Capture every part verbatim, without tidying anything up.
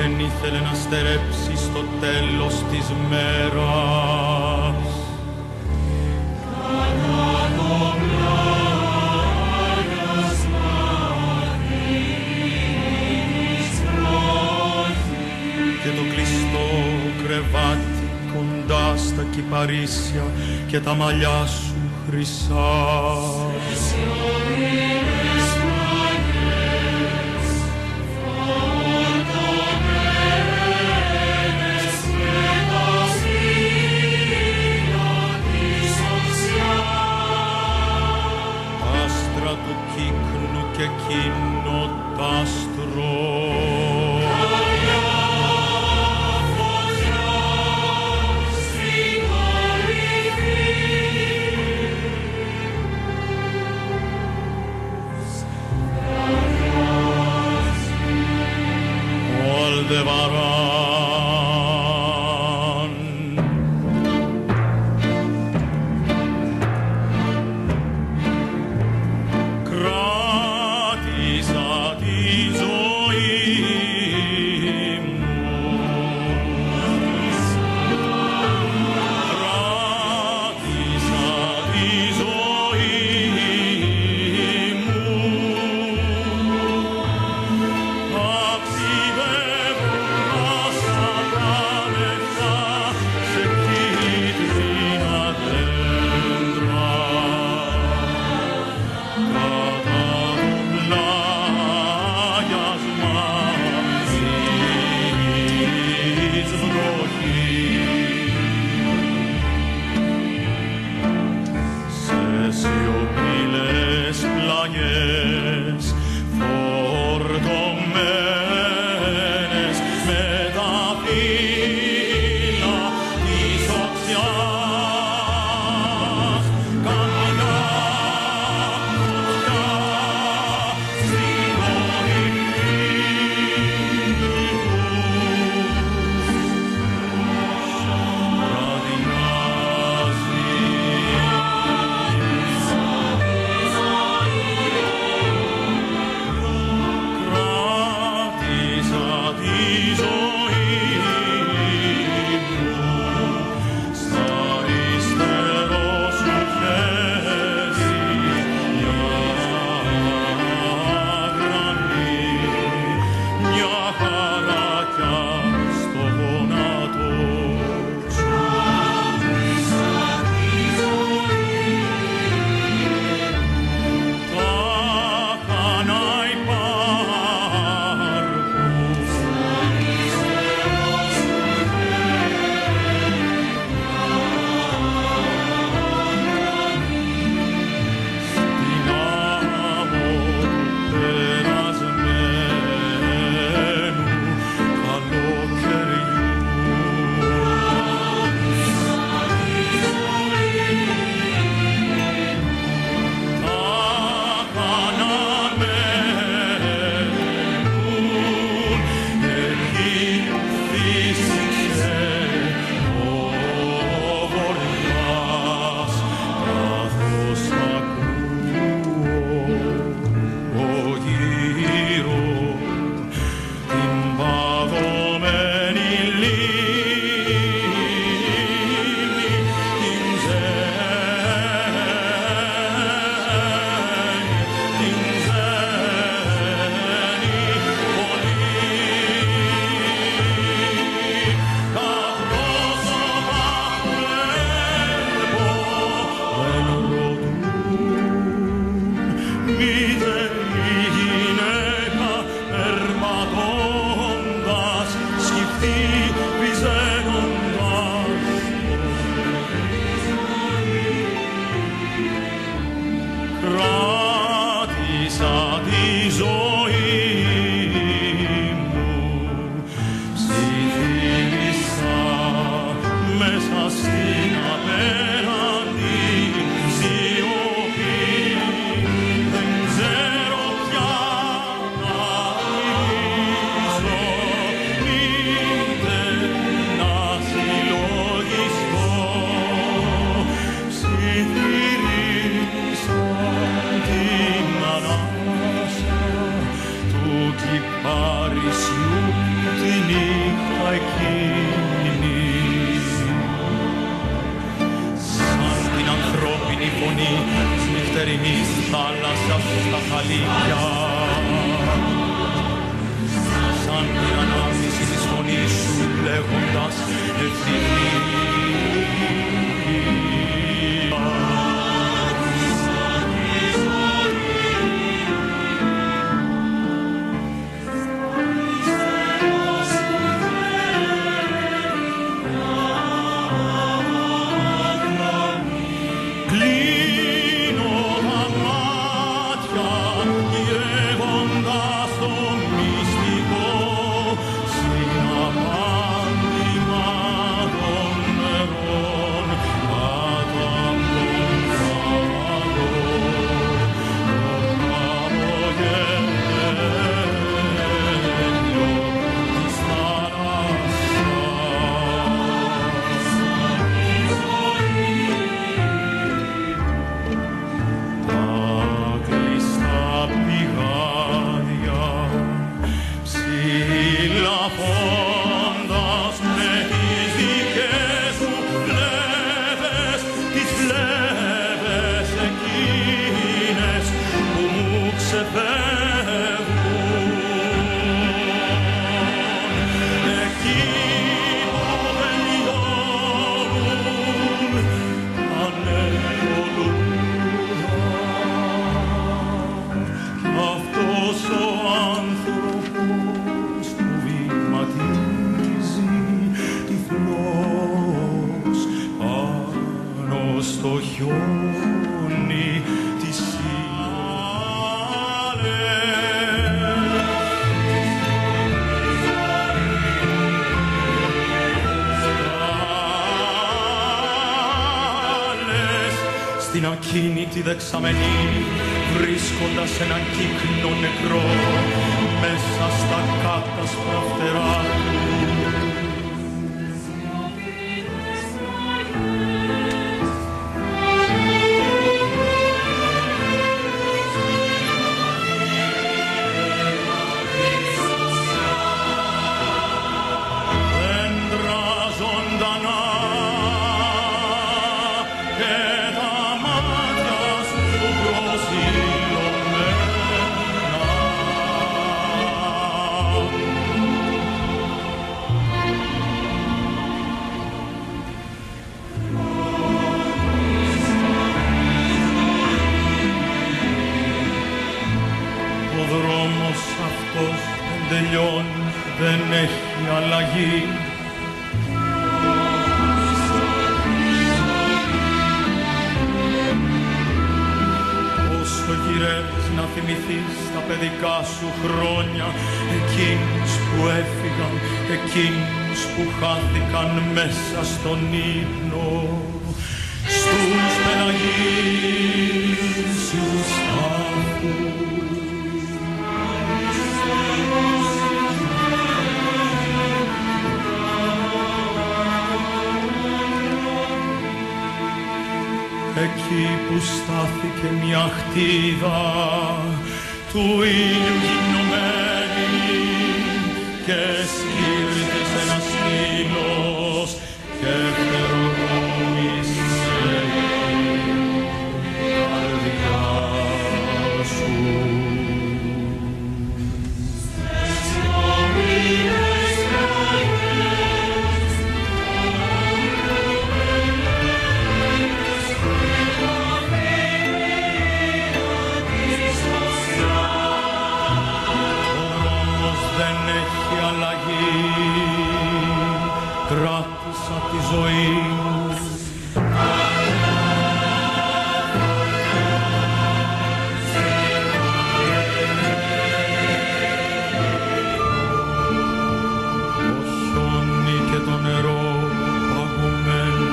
δεν ήθελε να στερέψει στο τέλος της μέρας. Και το κλειστό κρεβάτι κοντά στα κυπαρίσια και τα μαλλιά σου χρυσά. Και εκείνο τ' άστρο καλιά φωτιά στην κορυφή, ο Αλδεβαράν. Thank you. εκείνη. Σαν την ανθρώπινη φωνή της νυχτερινής θάλασσας στα χαλίκια, σαν την ανάμνηση της φωνής σου λέγοντας ευθύνη. Στην ακίνητη δεξαμενή, βρίσκοντας έναν κύκνο νεκρό μέσα στα κάτασπρα φτερά του, δεν έχει αλλαγή. Όσο γυρεύεις να θυμηθείς τα παιδικά σου χρόνια, εκείνους που έφυγαν, εκείνους που χάθηκαν μέσα στον ύπνο, στους πελαγίσιους τάφους. Εκεί που στάθηκε μια χτίδα του ήλιου γυμνωμένη και σκύρτησε ένας σκύλος και φτεροκόμησε η καρδιά σου. Κράτησα τη ζωή μου. Το χιόνι και το νερό παγωμένο,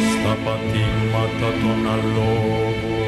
στα πατήματα των αλόγων.